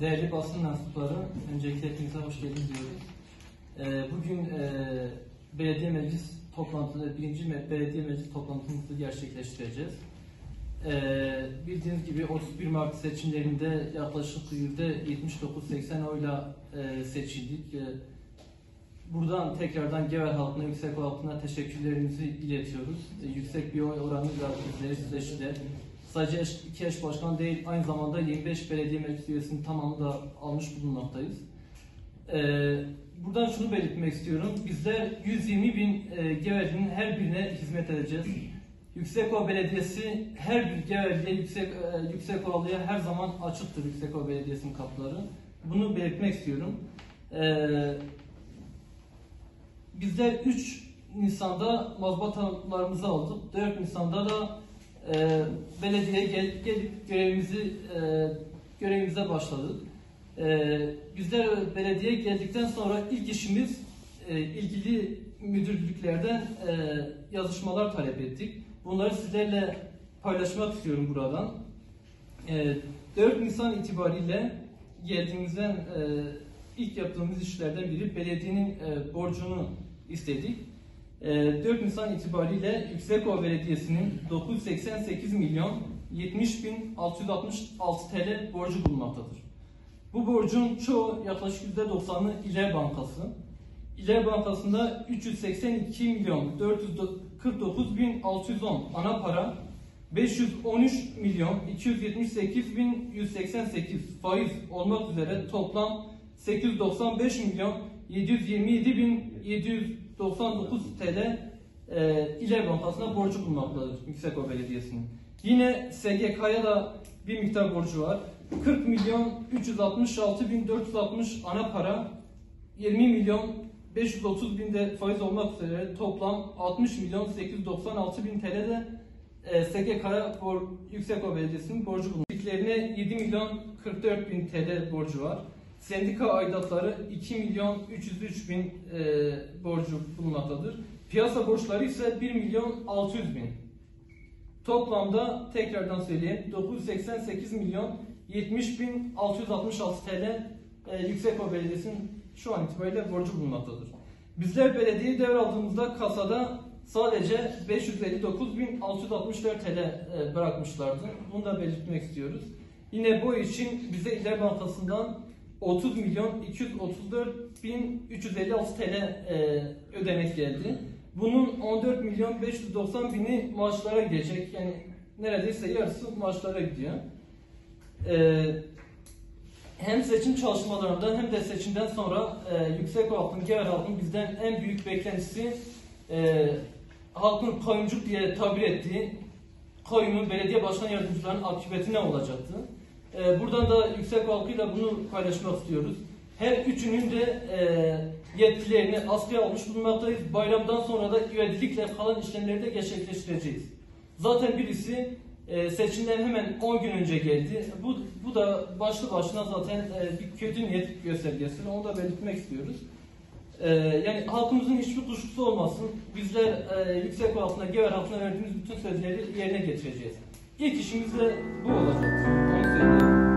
Değerli basın mensupları, öncelikle hepinize hoş geldiniz diyoruz. Bugün belediye meclis toplantısı, 1. belediye meclis toplantımızı gerçekleştireceğiz. Bildiğiniz gibi 31 Mart seçimlerinde yaklaşık %79-80 oyla seçildik. Buradan tekrardan Gever halkına, Yüksekova halkına teşekkürlerimizi iletiyoruz. Yüksek bir oy oranıyla bizleri süreçte sadece 2 eş başkan değil, aynı zamanda 25 belediye meclis üyesinin tamamı da almış bulunmaktayız. Buradan şunu belirtmek istiyorum. Bizler 120.000 Geverli'nin her birine hizmet edeceğiz. Yüksekova Belediyesi her bir Geverli'ye, Yüksekova'lıya her zaman açıktır Yüksekova Belediyesi'nin kapıları. Bunu belirtmek istiyorum. Bizler 3 Nisan'da mazbatalarımızı aldık. 4 Nisan'da da belediyeye gelip görevimize başladık. Bizler belediyeye geldikten sonra ilk işimiz ilgili müdürlüklerden yazışmalar talep ettik. Bunları sizlerle paylaşmak istiyorum buradan. 4 Nisan itibariyle geldiğimizden ilk yaptığımız işlerden biri belediyenin borcunu istedik. 4 Nisan itibariyle Yüksekova Belediyesi'nin 988.070.666 TL borcu bulunmaktadır. Bu borcun çoğu, yaklaşık %90'ı İller Bankası. İller Bankası'nda 382.449.610 ana para, 513.278.188 faiz olmak üzere toplam 895.727.799 TL İller Bankası'na borcu bulunmaktadır Yüksekova Belediyesi'nin. Yine SGK'ya da bir miktar borcu var. 40.366.460 ana para, 20.530.000 de faiz olmak üzere toplam 60.896.000 TL de SGK'ya Yüksekova Belediyesi'nin borcu bulunmaktadır. Birliklerine 7.044.000 TL borcu var. Sendika aidatları 2.303.000 borcu bulunmaktadır. Piyasa borçları ise 1.600.000. Toplamda tekrardan söyleyeyim 988.070.666 TL Yüksekova Belediyesi'nin şu an itibariyle borcu bulunmaktadır. Bizler belediyeyi devraldığımızda kasada sadece 559.664 TL bırakmışlardı. Bunu da belirtmek istiyoruz. Yine bu için bize İller Bankası'ndan 30.234.356 TL ödemek geldi. Bunun 14.590.000'i maaşlara gidecek. Yani neredeyse yarısı maaşlara gidiyor. Hem seçim çalışmalarından hem de seçimden sonra Yüksekova halkının, Gever halkının bizden en büyük beklentisi halkın koyumcuk diye tabir ettiği koyumun belediye başkan yardımcılarının akıbeti ne olacaktı? Buradan da Yüksekova halkıyla bunu paylaşmak istiyoruz. Her üçünün de yetkilerini askıya almış bulunmaktayız. Bayramdan sonra da ivedilikle kalan işlemleri de gerçekleştireceğiz. Zaten birisi seçimden hemen 10 gün önce geldi. Bu da başlı başına zaten bir kötü niyet göstergesi. Onu da belirtmek istiyoruz. Yani halkımızın hiçbir kuşkusu olmasın. Bizler Yüksekova halkına, Gever halkına verdiğimiz bütün sözleri yerine getireceğiz. İlk işimiz de bu olacak.